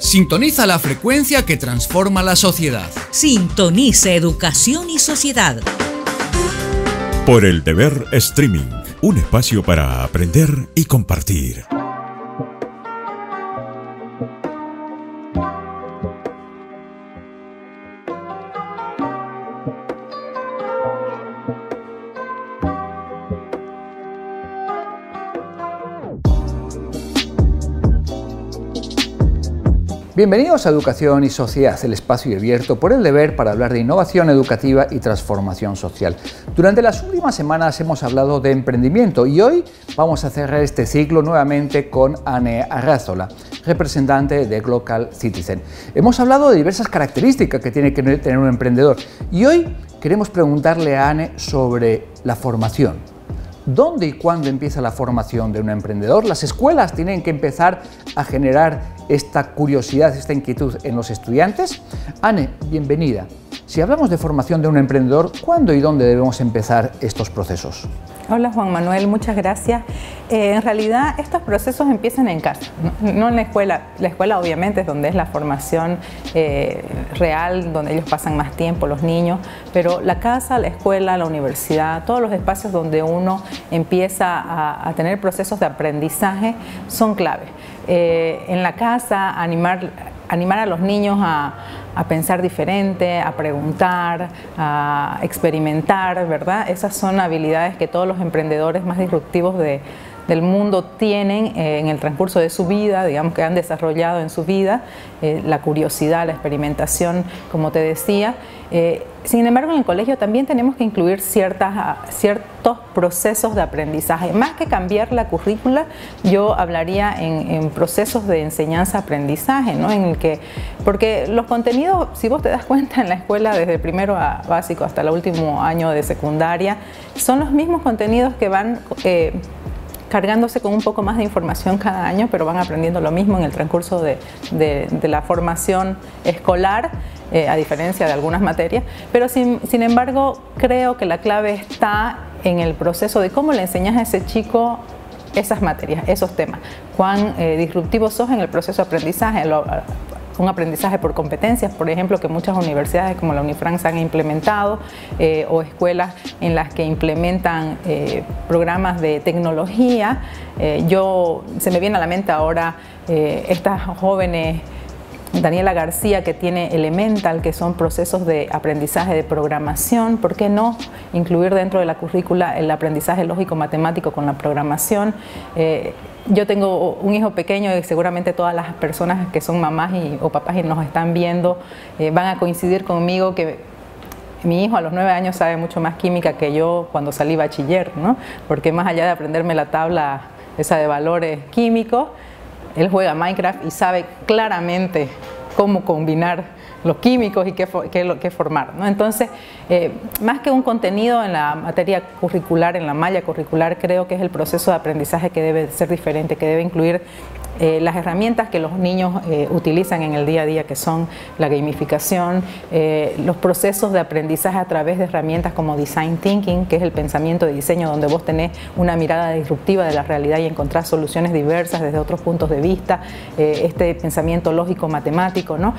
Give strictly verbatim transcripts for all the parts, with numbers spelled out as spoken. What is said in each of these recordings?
Sintoniza la frecuencia que transforma la sociedad. Sintoniza educación y sociedad. Por El Deber Streaming, un espacio para aprender y compartir. Bienvenidos a Educación y Sociedad, el espacio abierto por El Deber para hablar de innovación educativa y transformación social. Durante las últimas semanas hemos hablado de emprendimiento y hoy vamos a cerrar este ciclo nuevamente con Anne Arrazola, representante de Global Citizen. Hemos hablado de diversas características que tiene que tener un emprendedor y hoy queremos preguntarle a Anne sobre la formación. ¿Dónde y cuándo empieza la formación de un emprendedor? Las escuelas tienen que empezar a generar esta curiosidad, esta inquietud en los estudiantes. Anne, bienvenida. Si hablamos de formación de un emprendedor, ¿cuándo y dónde debemos empezar estos procesos? Hola Juan Manuel, muchas gracias. Eh, en realidad estos procesos empiezan en casa, no, no en la escuela. La escuela obviamente es donde es la formación eh, real, donde ellos pasan más tiempo, los niños, pero la casa, la escuela, la universidad, todos los espacios donde uno empieza a, a tener procesos de aprendizaje son claves. Eh, en la casa, animar, animar a los niños a... a pensar diferente, a preguntar, a experimentar, ¿verdad? Esas son habilidades que todos los emprendedores más disruptivos de, del mundo tienen eh, en el transcurso de su vida, digamos que han desarrollado en su vida, eh, la curiosidad, la experimentación, como te decía. Eh, sin embargo, en el colegio también tenemos que incluir ciertas, ciertos procesos de aprendizaje. Más que cambiar la currícula, yo hablaría en, en procesos de enseñanza-aprendizaje, ¿no? En el que, porque los contenidos, si vos te das cuenta, en la escuela, desde primero a básico hasta el último año de secundaria, son los mismos contenidos que van eh, cargándose con un poco más de información cada año, pero van aprendiendo lo mismo en el transcurso de, de, de la formación escolar, eh, a diferencia de algunas materias. Pero sin, sin embargo, creo que la clave está en el proceso de cómo le enseñas a ese chico esas materias, esos temas. Cuán eh, disruptivo sos en el proceso de aprendizaje. Lo, un aprendizaje por competencias, por ejemplo, que muchas universidades como la UniFrance han implementado, eh, o escuelas en las que implementan eh, programas de tecnología. Eh, yo, se me viene a la mente ahora eh, estas jóvenes, Daniela García, que tiene Elemental, que son procesos de aprendizaje de programación. ¿Por qué no incluir dentro de la currícula el aprendizaje lógico-matemático con la programación? Eh, Yo tengo un hijo pequeño y seguramente todas las personas que son mamás y, o papás y nos están viendo eh, van a coincidir conmigo que mi hijo a los nueve años sabe mucho más química que yo cuando salí bachiller, ¿no? Porque más allá de aprenderme la tabla esa de valores químicos, él juega Minecraft y sabe claramente cómo combinar los químicos y qué, qué, qué formar, ¿no? Entonces, eh, más que un contenido en la materia curricular, en la malla curricular, creo que es el proceso de aprendizaje que debe ser diferente, que debe incluir eh, las herramientas que los niños eh, utilizan en el día a día, que son la gamificación, eh, los procesos de aprendizaje a través de herramientas como Design Thinking, que es el pensamiento de diseño, donde vos tenés una mirada disruptiva de la realidad y encontrás soluciones diversas desde otros puntos de vista, eh, este pensamiento lógico-matemático, ¿no?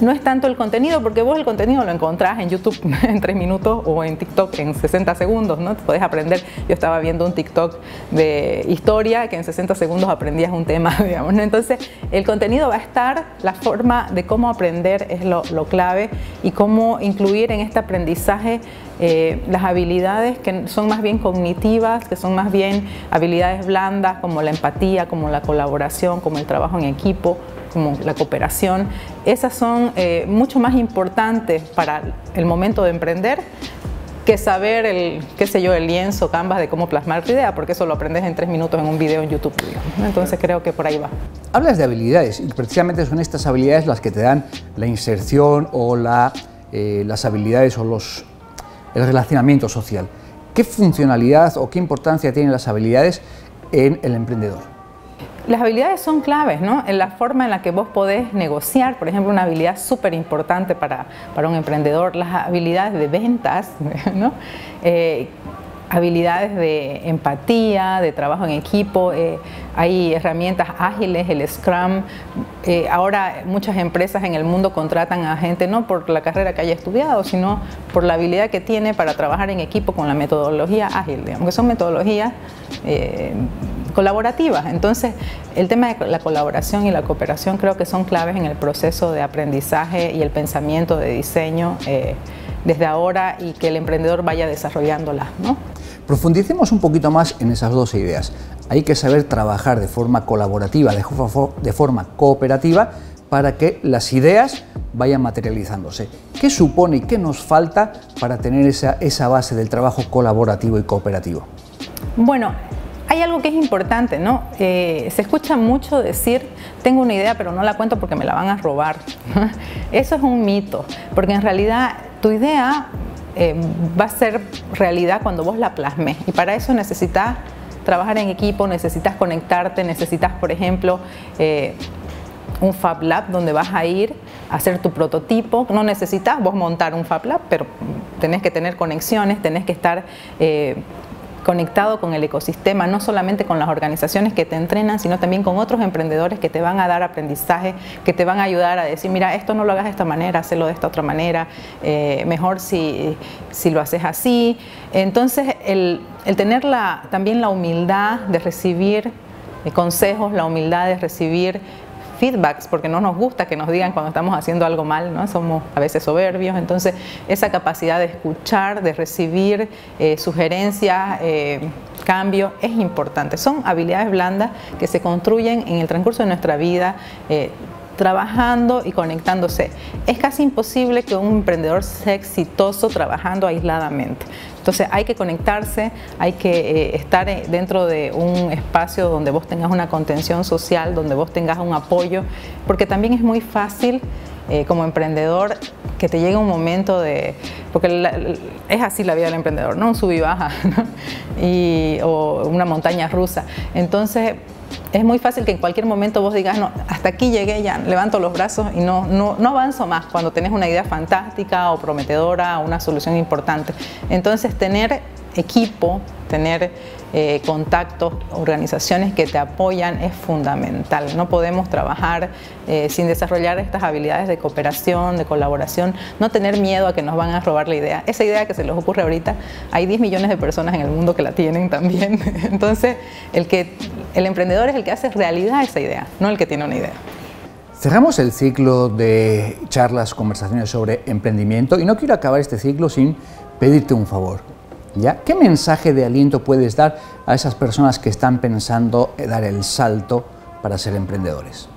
No es tanto el contenido, porque vos el contenido lo encontrás en YouTube en tres minutos o en TikTok en sesenta segundos, ¿no? Te podés aprender. Yo estaba viendo un TikTok de historia que en sesenta segundos aprendías un tema, digamos, ¿no? Entonces, el contenido va a estar, la forma de cómo aprender es lo, lo clave y cómo incluir en este aprendizaje eh, las habilidades que son más bien cognitivas, que son más bien habilidades blandas, como la empatía, como la colaboración, como el trabajo en equipo, como la cooperación. Esas son eh, mucho más importantes para el momento de emprender que saber el, qué sé yo, el lienzo Canvas de cómo plasmar tu idea, porque eso lo aprendes en tres minutos en un video en YouTube, digamos. Entonces creo que por ahí va. Hablas de habilidades y precisamente son estas habilidades las que te dan la inserción o la, eh, las habilidades o los, el relacionamiento social. ¿Qué funcionalidad o qué importancia tienen las habilidades en el emprendedor? Las habilidades son claves, ¿no? En la forma en la que vos podés negociar, por ejemplo, una habilidad súper importante para, para un emprendedor, las habilidades de ventas, ¿no? Eh, habilidades de empatía, de trabajo en equipo, eh, hay herramientas ágiles, el Scrum. Eh, ahora muchas empresas en el mundo contratan a gente no por la carrera que haya estudiado, sino por la habilidad que tiene para trabajar en equipo con la metodología ágil, digamos, que son metodologías eh, colaborativas. Entonces, el tema de la colaboración y la cooperación creo que son claves en el proceso de aprendizaje y el pensamiento de diseño eh, desde ahora, y que el emprendedor vaya desarrollándolas, ¿no? Profundicemos un poquito más en esas dos ideas. Hay que saber trabajar de forma colaborativa, de forma cooperativa, para que las ideas vayan materializándose. ¿Qué supone y qué nos falta para tener esa, esa base del trabajo colaborativo y cooperativo? Bueno, hay algo que es importante, ¿no? Eh, se escucha mucho decir, tengo una idea pero no la cuento porque me la van a robar. Eso es un mito, porque en realidad tu idea eh, va a ser realidad cuando vos la plasmes, y para eso necesitas trabajar en equipo, necesitas conectarte, necesitas, por ejemplo, eh, un Fab Lab donde vas a ir a hacer tu prototipo. No necesitas vos montar un Fab Lab, pero tenés que tener conexiones, tenés que estar eh, conectado con el ecosistema, no solamente con las organizaciones que te entrenan, sino también con otros emprendedores que te van a dar aprendizaje, que te van a ayudar a decir, mira, esto no lo hagas de esta manera, hazlo de esta otra manera, eh, mejor si, si lo haces así. Entonces, el, el tener la, también la humildad de recibir consejos, la humildad de recibir feedbacks, porque no nos gusta que nos digan cuando estamos haciendo algo mal, ¿no? Somos a veces soberbios. Entonces, esa capacidad de escuchar, de recibir eh, sugerencias, eh, cambio, es importante. Son habilidades blandas que se construyen en el transcurso de nuestra vida, eh, trabajando y conectándose. Es casi imposible que un emprendedor sea exitoso trabajando aisladamente. Entonces hay que conectarse, hay que eh, estar dentro de un espacio donde vos tengas una contención social, donde vos tengas un apoyo, porque también es muy fácil eh, como emprendedor que te llegue un momento de... porque la, es así la vida del emprendedor, ¿no? Un sub y baja, ¿no? Y, o una montaña rusa. Entonces, es muy fácil que en cualquier momento vos digas, no, hasta aquí llegué, ya levanto los brazos y no, no, no avanzo más, cuando tenés una idea fantástica o prometedora o una solución importante. Entonces, tener equipo, tener eh, contactos, organizaciones que te apoyan es fundamental. No podemos trabajar eh, sin desarrollar estas habilidades de cooperación, de colaboración, no tener miedo a que nos van a robar la idea. Esa idea que se les ocurre ahorita, hay diez millones de personas en el mundo que la tienen también. Entonces, el, que, el emprendedor es el que hace realidad esa idea, no el que tiene una idea. Cerramos el ciclo de charlas, conversaciones sobre emprendimiento, y no quiero acabar este ciclo sin pedirte un favor. ¿Ya? ¿Qué mensaje de aliento puedes dar a esas personas que están pensando en dar el salto para ser emprendedores?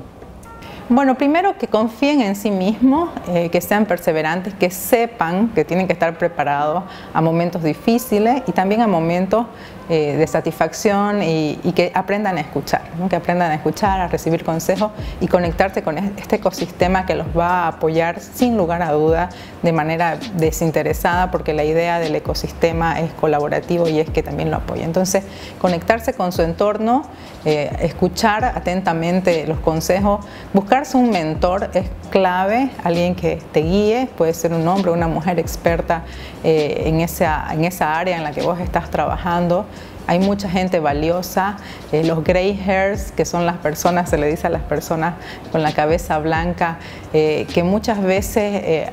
Bueno, primero que confíen en sí mismos, eh, que sean perseverantes, que sepan que tienen que estar preparados a momentos difíciles y también a momentos eh, de satisfacción, y, y que aprendan a escuchar, ¿no? Que aprendan a escuchar, a recibir consejos y conectarse con este ecosistema que los va a apoyar sin lugar a duda, de manera desinteresada, porque la idea del ecosistema es colaborativo y es que también lo apoya. Entonces, conectarse con su entorno, eh, escuchar atentamente los consejos, buscar un mentor es clave, alguien que te guíe, puede ser un hombre o una mujer experta eh, en, esa, en esa área en la que vos estás trabajando. Hay mucha gente valiosa, eh, los grey hairs, que son las personas, se le dice a las personas con la cabeza blanca, eh, que muchas veces eh,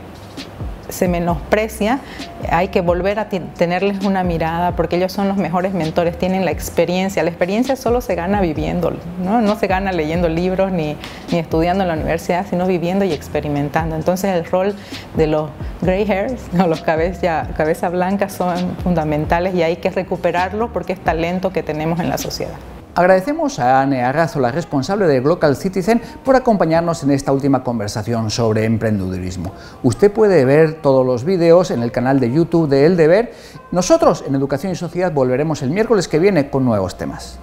se menosprecia. Hay que volver a tenerles una mirada, porque ellos son los mejores mentores, tienen la experiencia. La experiencia solo se gana viviéndolo, ¿no? No se gana leyendo libros ni, ni estudiando en la universidad, sino viviendo y experimentando. Entonces, el rol de los grey hairs o los cabeza, cabeza blanca son fundamentales, y hay que recuperarlo porque es talento que tenemos en la sociedad. Agradecemos a Anne Arrazola, responsable de Global Citizen, por acompañarnos en esta última conversación sobre emprendedurismo. Usted puede ver todos los vídeos en el canal de YouTube de El Deber. Nosotros en Educación y Sociedad volveremos el miércoles que viene con nuevos temas.